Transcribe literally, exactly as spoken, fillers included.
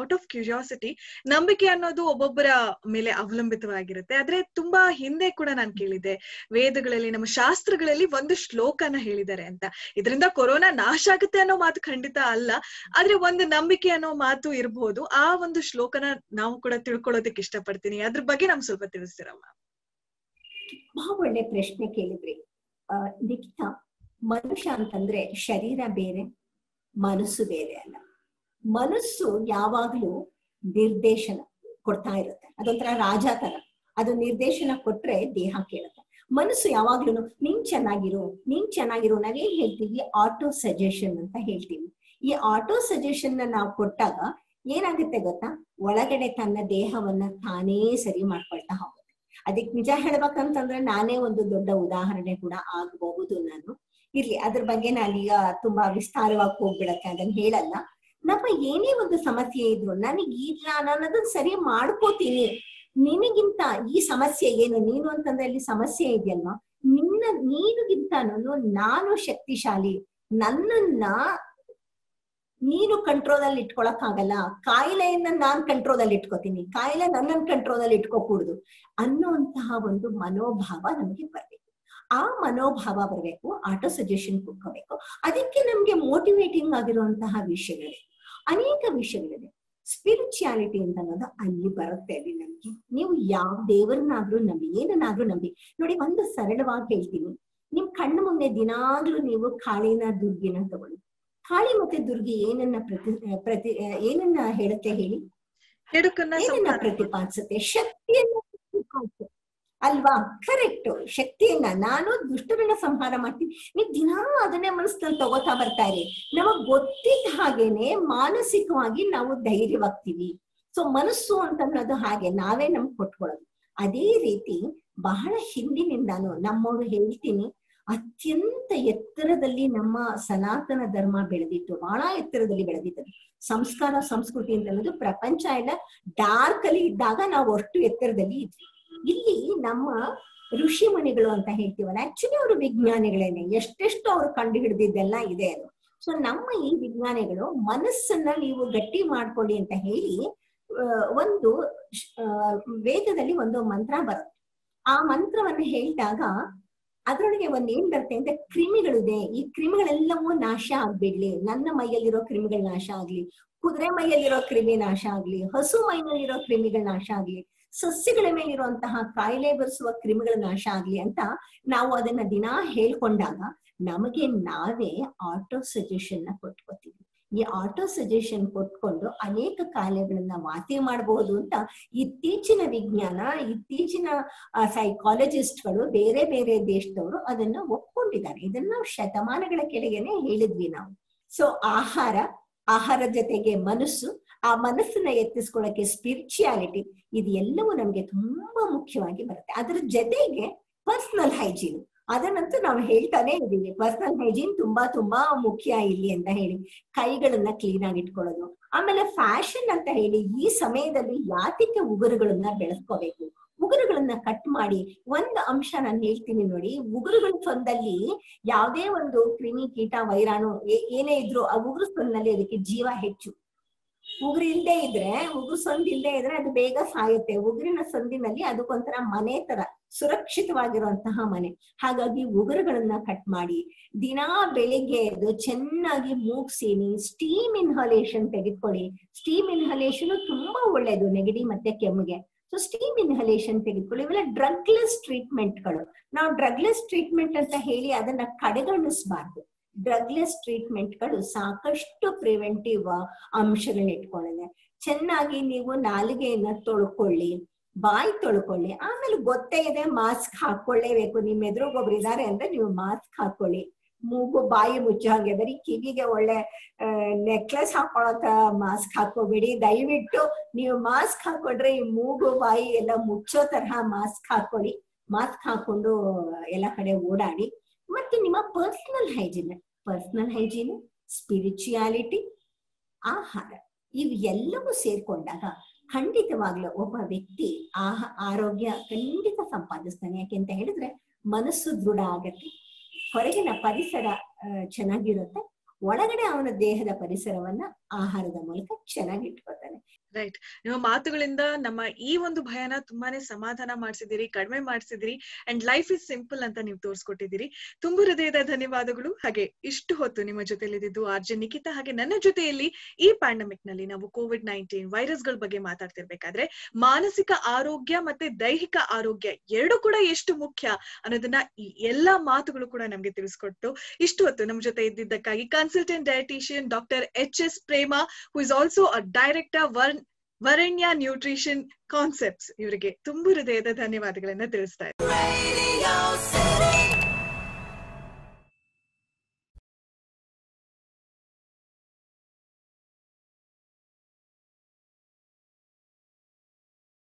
Out of curiosity ನಂಬಿಕೆ ಅನ್ನೋದು ಒಬ್ಬೊಬ್ಬರ ಮೇಲೆ ಅವಲಂಬಿತವಾಗಿರುತ್ತೆ. ಆದ್ರೆ ತುಂಬಾ ಹಿಂದೆ ಕೂಡ ನಾನು ಕೇಳಿದೆ, ವೇದಗಳಲ್ಲಿ ನಮ್ಮ ಶಾಸ್ತ್ರಗಳಲ್ಲಿ ಒಂದು ಶ್ಲೋಕನ ಹೇಳಿದ್ದಾರೆ ಅಂತ. ಇದರಿಂದ ಕೊರೋನಾ ನಾಶ ಆಗುತ್ತೆ ಅನ್ನೋ ಮಾತು ಖಂಡಿತ ಅಲ್ಲ, ಆದ್ರೆ ಒಂದು ನಂಬಿಕೆ ಅನ್ನೋ ಮಾತು ಇರಬಹುದು. ಆ ಒಂದು ಶ್ಲೋಕನ ನಾವು ಕೂಡ ತಿಳ್ಕೊಳ್ಳೋದಕ್ಕೆ ಇಷ್ಟಪಡ್ತೀನಿ. ಅದ್ರ ಬಗ್ಗೆ ನಮ್ಗೆ ಸ್ವಲ್ಪ ತಿಳಿಸ್ತೀರಾ ಮ್ಯಾಮ್? ತುಂಬಾ ಒಳ್ಳೆ ಪ್ರಶ್ನೆ ಕೇಳಿದ್ರಿ ನಿಖಿತಾ. ಮನುಷ್ಯ ಅಂತಂದ್ರೆ ಶರೀರ ಬೇರೆ, ಮನಸ್ಸು ಬೇರೆ ಅಲ್ಲ. ಮನಸ್ಸು ಯಾವಾಗ್ಲೂ ನಿರ್ದೇಶನ ಕೊಡ್ತಾ ಇರುತ್ತೆ, ಅದೊಂಥರ ರಾಜ ತರ. ಅದು ನಿರ್ದೇಶನ ಕೊಟ್ರೆ ದೇಹ ಕೇಳುತ್ತೆ. ಮನಸ್ಸು ಯಾವಾಗ್ಲೂ ನೀನ್ ಚೆನ್ನಾಗಿರು ನೀನ್ ಚೆನ್ನಾಗಿರು ನಾವೇನ್ ಹೇಳ್ತೀವಿ, ಆಟೋ ಸಜೆಷನ್ ಅಂತ ಹೇಳ್ತೀವಿ. ಈ ಆಟೋ ಸಜೆಷನ್ ನ ನಾವು ಕೊಟ್ಟಾಗ ಏನಾಗುತ್ತೆ ಗೊತ್ತಾ, ಒಳಗಡೆ ತನ್ನ ದೇಹವನ್ನ ತಾನೇ ಸರಿ ಮಾಡ್ಕೊಳ್ತಾ ಹೋಗುತ್ತೆ. ಅದಕ್ಕೆ ನಿಜ ಹೇಳ್ಬೇಕಂತಂದ್ರೆ ನಾನೇ ಒಂದು ದೊಡ್ಡ ಉದಾಹರಣೆ ಕೂಡ ಆಗಬಹುದು. ನಾನು ಇರ್ಲಿ, ಅದ್ರ ಬಗ್ಗೆ ನಾನೀಗ ತುಂಬಾ ವಿಸ್ತಾರವಾಗಿ ಹೋಗ್ಬಿಡಕ್ಕೆ ಅದನ್ನ ಹೇಳಲ್ಲ. ನಮ್ಮ ಏನೇ ಒಂದು ಸಮಸ್ಯೆ ಇದ್ರು, ನನಗ್ ಇಲ್ಲ ನಾನು ಅದನ್ನ ಸರಿ ಮಾಡ್ಕೋತೀನಿ, ನಿನಗಿಂತ ಈ ಸಮಸ್ಯೆ ಏನು, ನೀನು ಅಂತಂದ್ರೆ ಅಲ್ಲಿ ಸಮಸ್ಯೆ ಇದೆಯಲ್ವಾ, ನಿನ್ನ ನೀನುಗಿಂತನೂ ನಾನು ಶಕ್ತಿಶಾಲಿ, ನನ್ನನ್ನ ನೀನು ಕಂಟ್ರೋಲ್ ಅಲ್ಲಿ ಇಟ್ಕೊಳಕ್ ಆಗಲ್ಲ, ಕಾಯಿಲೆಯನ್ನ ನಾನ್ ಕಂಟ್ರೋಲ್ ಅಲ್ಲಿ ಇಟ್ಕೋತೀನಿ, ಕಾಯಿಲೆ ನನ್ನನ್ ಕಂಟ್ರೋಲ್ ಅಲ್ಲಿ ಇಟ್ಕೋಕೂಡ್ದು ಅನ್ನೋಂತಹ ಒಂದು ಮನೋಭಾವ ನಮ್ಗೆ ಬರ್ಬೇಕು. ಆ ಮನೋಭಾವ ಬರ್ಬೇಕು, ಆಟೋ ಸಜೆಷನ್ ಕೊಡ್ಕೋಬೇಕು. ಅದಕ್ಕೆ ನಮ್ಗೆ ಮೋಟಿವೇಟಿಂಗ್ ಆಗಿರುವಂತಹ ವಿಷಯಗಳಿವೆ, ಅನೇಕ ವಿಷಯಗಳಿದೆ. ಸ್ಪಿರಿಚುಯಾಲಿಟಿ ಅಂತ ಅನ್ನೋದು ಅಲ್ಲಿ ಬರುತ್ತೆ. ಅಲ್ಲಿ ನಮ್ಗೆ ನೀವು ಯಾವ ದೇವರನ್ನಾದ್ರೂ ನಂಬಿ, ಏನನ್ನಾದ್ರೂ ನಂಬಿ. ನೋಡಿ, ಒಂದು ಸರಳವಾಗಿ ಹೇಳ್ತೀನಿ, ನಿಮ್ ಕಣ್ಣು ಮುಂದೆ ದಿನಾಗ್ಲೂ ನೀವು ಕಾಳಿನ ದುರ್ಗಿನ ತಗೊಳ್ಳಿ. ಕಾಳಿ ಮತ್ತೆ ದುರ್ಗಿ ಏನನ್ನ ಪ್ರತಿ ಪ್ರತಿ ಏನನ್ನ ಹೇಳುತ್ತೆ ಹೇಳಿ, ಏನನ್ನ ಪ್ರತಿಪಾದಿಸುತ್ತೆ? ಶಕ್ತಿಯನ್ನ ಪ್ರತಿಪಾದಿಸುತ್ತೆ ಅಲ್ವಾ? ಕರೆಕ್ಟ್, ಶಕ್ತಿಯನ್ನ. ನಾನು ದುಷ್ಟರನ್ನ ಸಂಹಾರ ಮಾಡ್ತೀನಿ. ನೀವು ದಿನಾ ಅದನ್ನೇ ಮನಸ್ಸಲ್ಲಿ ತಗೋತಾ ಬರ್ತಾ ಇರಿ. ನಮಗ್ ಗೊತ್ತಿದ್ದ ಹಾಗೇನೆ ಮಾನಸಿಕವಾಗಿ ನಾವು ಧೈರ್ಯವಾಗ್ತೀವಿ. ಸೊ ಮನಸ್ಸು ಅಂತ ಅನ್ನೋದು ಹಾಗೆ ನಾವೇ ನಮ್ಗೆ ಕೊಟ್ಕೊಳ್ಳೋದು. ಅದೇ ರೀತಿ ಬಹಳ ಹಿಂದಿನಿಂದಾನು ನಮ್ಮವ್ರು ಹೇಳ್ತೀನಿ, ಅತ್ಯಂತ ಎತ್ತರದಲ್ಲಿ ನಮ್ಮ ಸನಾತನ ಧರ್ಮ ಬೆಳೆದಿತ್ತು, ಬಹಳ ಎತ್ತರದಲ್ಲಿ ಬೆಳೆದಿತ್ತು. ಸಂಸ್ಕಾರ ಸಂಸ್ಕೃತಿ ಅಂತ ಅನ್ನೋದು ಪ್ರಪಂಚ ಎಲ್ಲ ಡಾರ್ಕ್ ಅಲ್ಲಿ ಇದ್ದಾಗ ನಾವು ಅಷ್ಟು ಎತ್ತರದಲ್ಲಿ ಇದ್ವಿ. ಇಲ್ಲಿ ನಮ್ಮ ಋಷಿ ಮುನಿಗಳು ಅಂತ ಹೇಳ್ತೀವಲ್ಲ, ಆಕ್ಚುಲಿ ಅವರು ವಿಜ್ಞಾನಿಗಳೇನೆ, ಎಷ್ಟೆಷ್ಟು ಅವ್ರು ಕಂಡು ಹಿಡಿದಿದ್ದೆಲ್ಲ ಇದೆ ಅದು. ಸೊ ನಮ್ಮ ಈ ವಿಜ್ಞಾನಿಗಳು ಮನಸ್ಸನ್ನ ನೀವು ಗಟ್ಟಿ ಮಾಡ್ಕೊಳ್ಳಿ ಅಂತ ಹೇಳಿ ಒಂದು ವೇದದಲ್ಲಿ ಒಂದು ಮಂತ್ರ ಬರುತ್ತೆ. ಆ ಮಂತ್ರವನ್ನ ಹೇಳಿದಾಗ ಅದ್ರೊಳಗೆ ಒಂದ್ ಏನ್ ಬರುತ್ತೆ ಅಂತ, ಕ್ರಿಮಿಗಳಿದೆ, ಈ ಕ್ರಿಮಿಗಳೆಲ್ಲವೂ ನಾಶ ಆಗ್ಬಿಡ್ಲಿ, ನನ್ನ ಮೈಯಲ್ಲಿರೋ ಕ್ರಿಮಿಗಳ ನಾಶ ಆಗ್ಲಿ, ಕುದುರೆ ಮೈಯಲ್ಲಿರೋ ಕ್ರಿಮಿ ನಾಶ ಆಗ್ಲಿ, ಹಸು ಮೈನಲ್ಲಿರೋ ಕ್ರಿಮಿಗಳ ನಾಶ ಆಗ್ಲಿ, ಸಸ್ಯಗಳ ಮೇಲೆ ಇರುವಂತಹ ಕಾಯಿಲೆ ಬರೆಸುವ ಕ್ರಿಮಿಗಳ ನಾಶ ಆಗ್ಲಿ ಅಂತ ನಾವು ಅದನ್ನ ದಿನಾ ಹೇಳ್ಕೊಂಡಾಗ ನಮಗೆ ನಾವೇ ಆಟೋ ಸಜೆಷನ್ ನ ಕೊಟ್ಕೋತೀವಿ. ಈ ಆಟೋ ಸಜೆಷನ್ ಕೊಟ್ಕೊಂಡು ಅನೇಕ ಕಾಯಿಲೆಗಳನ್ನ ವಾಸಿ ಮಾಡಬಹುದು ಅಂತ ಇತ್ತೀಚಿನ ವಿಜ್ಞಾನ, ಇತ್ತೀಚಿನ ಸೈಕಾಲಜಿಸ್ಟ್ಗಳು, ಬೇರೆ ಬೇರೆ ದೇಶದವರು ಅದನ್ನ ಒಪ್ಕೊಂಡಿದ್ದಾರೆ. ಇದನ್ನ ಶತಮಾನಗಳ ಕೆಳಗೆನೆ ಹೇಳಿದ್ವಿ ನಾವು. ಸೊ ಆಹಾರ, ಆಹಾರದ ಜೊತೆಗೆ ಮನಸ್ಸು, ಆ ಮನಸ್ಸನ್ನ ಎತ್ತಿಸ್ಕೊಳ್ಳೋಕೆ ಸ್ಪಿರಿಚುಯಾಲಿಟಿ, ಇದೆಲ್ಲವೂ ನಮ್ಗೆ ತುಂಬಾ ಮುಖ್ಯವಾಗಿ ಬರುತ್ತೆ. ಅದ್ರ ಜೊತೆಗೆ ಪರ್ಸನಲ್ ಹೈಜೀನ್, ಅದನ್ನಂತೂ ನಾವು ಹೇಳ್ತಾನೆ ಇದೀವಿ. ಪರ್ಸನಲ್ ಹೈಜೀನ್ ತುಂಬಾ ತುಂಬಾ ಮುಖ್ಯ ಇಲ್ಲಿ ಅಂತ ಹೇಳಿ ಕೈಗಳನ್ನ ಕ್ಲೀನ್ ಆಗಿ ಇಟ್ಕೊಳ್ಳೋದು. ಆಮೇಲೆ ಫ್ಯಾಷನ್ ಅಂತ ಹೇಳಿ ಈ ಸಮಯದಲ್ಲಿ ಯಾತಿಕೆ ಉಗುರುಗಳನ್ನ ಬೆಳೆಸ್ಕೋಬೇಕು, ಉಗುರುಗಳನ್ನ ಕಟ್ ಮಾಡಿ. ಒಂದು ಅಂಶ ನಾನು ಹೇಳ್ತೀನಿ ನೋಡಿ, ಉಗುರುಗಳ ಸೊಂದಲ್ಲಿ ಯಾವುದೇ ಒಂದು ಕ್ರಿಮಿ ಕೀಟ ವೈರಾಣು ಏನೇ ಇದ್ರು ಆ ಉಗುರು ಸೊಂದಲ್ಲಿ ಅದಕ್ಕೆ ಜೀವ ಹೆಚ್ಚು. ಉಗುರು ಇಲ್ಲದೆ ಇದ್ರೆ, ಉಗುರು ಸೊಂದ್ ಇಲ್ಲದೆ ಇದ್ರೆ ಅದು ಬೇಗ ಸಾಯುತ್ತೆ. ಉಗುರಿನ ಸೊಂದಿನಲ್ಲಿ ಅದಕ್ಕೊಂಥರ ಮನೆ ತರ ಸುರಕ್ಷಿತವಾಗಿರುವಂತಹ ಮನೆ. ಹಾಗಾಗಿ ಉಗುರುಗಳನ್ನ ಕಟ್ ಮಾಡಿ, ದಿನಾ ಬೆಳಿಗ್ಗೆ ಎದ್ದು ಚೆನ್ನಾಗಿ ಮೂಗ್ಸೀನಿ, ಸ್ಟೀಮ್ ಇನ್ಹಲೇಷನ್ ತೆಗೆದುಕೊಳ್ಳಿ. ಸ್ಟೀಮ್ ಇನ್ಹಲೇಷನ್ ತುಂಬಾ ಒಳ್ಳೇದು ನೆಗಡಿ ಮತ್ತೆ ಕೆಮ್ಮಿಗೆ. ಸೊ ಸ್ಟೀಮ್ ಇನ್ಹಲೇಷನ್ ತೆಗೆದುಕೊಳ್ಳಿ. ಇವೆಲ್ಲ ಡ್ರಗ್ಲೆಸ್ ಟ್ರೀಟ್ಮೆಂಟ್ಗಳು. ನಾವು ಡ್ರಗ್ಲೆಸ್ ಟ್ರೀಟ್ಮೆಂಟ್ ಅಂತ ಹೇಳಿ ಅದನ್ನ ಕಡೆಗಣಿಸಬಾರ್ದು. ಡ್ರಗ್ಲೆಸ್ ಟ್ರೀಟ್ಮೆಂಟ್ಗಳು ಸಾಕಷ್ಟು ಪ್ರಿವೆಂಟಿವ್ ಅಂಶಗಳನ್ನ ಇಟ್ಕೊಂಡಿದೆ. ಚೆನ್ನಾಗಿ ನೀವು ನಾಲಿಗೆಯನ್ನ ತೊಳ್ಕೊಳ್ಳಿ, ಬಾಯಿ ತೊಳ್ಕೊಳ್ಳಿ. ಆಮೇಲೆ ಗೊತ್ತೇ ಇದೆ ಮಾಸ್ಕ್ ಹಾಕೊಳ್ಳೇಬೇಕು, ನಿಮ್ ಎದುರುಗೊಬ್ರು ಇದಾರೆ ಅಂದ್ರೆ ನೀವು ಮಾಸ್ಕ್ ಹಾಕೊಳ್ಳಿ. ಮೂಗು ಬಾಯಿ ಮುಚ್ಚಾಗೆ, ಬರೀ ಕಿವಿಗೆ ಒಳ್ಳೆ ನೆಕ್ಲೆಸ್ ಹಾಕೊಳಕ ಮಾಸ್ಕ್ ಹಾಕೋಬೇಡಿ. ದಯವಿಟ್ಟು ನೀವು ಮಾಸ್ಕ್ ಹಾಕೊಂಡ್ರೆ ಈ ಮೂಗು ಬಾಯಿ ಎಲ್ಲ ಮುಚ್ಚೋ ತರಹ ಮಾಸ್ಕ್ ಹಾಕೊಳ್ಳಿ. ಮಾಸ್ಕ್ ಹಾಕೊಂಡು ಎಲ್ಲ ಕಡೆ ಓಡಾಡಿ. ಮತ್ತೆ ನಿಮ್ಮ personal hygiene, personal hygiene, spirituality, ಆಹಾರ, ಇವೆಲ್ಲವೂ ಸೇರ್ಕೊಂಡಾಗ ಖಂಡಿತವಾಗ್ಲೂ ಒಬ್ಬ ವ್ಯಕ್ತಿ ಆಹ ಆರೋಗ್ಯ ಖಂಡಿತ ಸಂಪಾದಿಸ್ತಾನೆ. ಯಾಕೆ ಅಂತ ಹೇಳಿದ್ರೆ ಮನಸ್ಸು ದೃಢ ಆಗತ್ತೆ, ಹೊರಗಿನ ಪರಿಸರ ಚೆನ್ನಾಗಿರುತ್ತೆ, ಒಳಗಡೆ ಅವನ ದೇಹದ ಪರಿಸರವನ್ನ ಆಹಾರದ ಮೂಲಕ ಚೆನ್ನಾಗಿ ಇಟ್ಕೊತಾನೆ. ರೈಟ್, ನಿಮ್ಮ ಮಾತುಗಳಿಂದ ನಮ್ಮ ಈ ಒಂದು ಭಯನ ತುಂಬಾನೇ ಸಮಾಧಾನ ಮಾಡಿಸಿದಿರಿ, ಕಡಿಮೆ ಮಾಡಿಸಿದಿರಿ. ಅಂಡ್ ಲೈಫ್ ಇಸ್ ಸಿಂಪಲ್ ಅಂತ ನೀವು ತೋರಿಸ್ಕೊಟ್ಟಿದ್ದೀರಿ. ತುಂಬು ಹೃದಯದ ಧನ್ಯವಾದಗಳು. ಹಾಗೆ ಇಷ್ಟು ಹೊತ್ತು ನಿಮ್ಮ ಜೊತೆಯಲ್ಲಿ ಇದ್ದಿದ್ದು ಆರ್ ಜೆ ನಿಖಿತಾ, ಹಾಗೆ ನನ್ನ ಜೊತೆಯಲ್ಲಿ ಈ ಪ್ಯಾಂಡಮಿಕ್ ನಲ್ಲಿ ನಾವು ಕೋವಿಡ್ ನೈನ್ಟೀನ್ ವೈರಸ್ಗಳ ಬಗ್ಗೆ ಮಾತಾಡ್ತಿರ್ಬೇಕಾದ್ರೆ ಮಾನಸಿಕ ಆರೋಗ್ಯ ಮತ್ತೆ ದೈಹಿಕ ಆರೋಗ್ಯ ಎರಡು ಕೂಡ ಎಷ್ಟು ಮುಖ್ಯ ಅನ್ನೋದನ್ನ ಈ ಎಲ್ಲಾ ಮಾತುಗಳು ಕೂಡ ನಮ್ಗೆ ತಿಳಿಸ್ಕೊಟ್ಟು, ಇಷ್ಟು ಹೊತ್ತು ನಮ್ ಜೊತೆ ಇದ್ದಿದ್ದಕ್ಕಾಗಿ consultant dietitian doctor H S Prema, who is also a director Var- Varanya Nutrition Concepts, ಇವರಿಗೆ ತುಂಬು ಹೃದಯದ ಧನ್ಯವಾದಗಳನ್ನು ತಿಳಿಸ್ತಾ ಇದ್ದಾರೆ.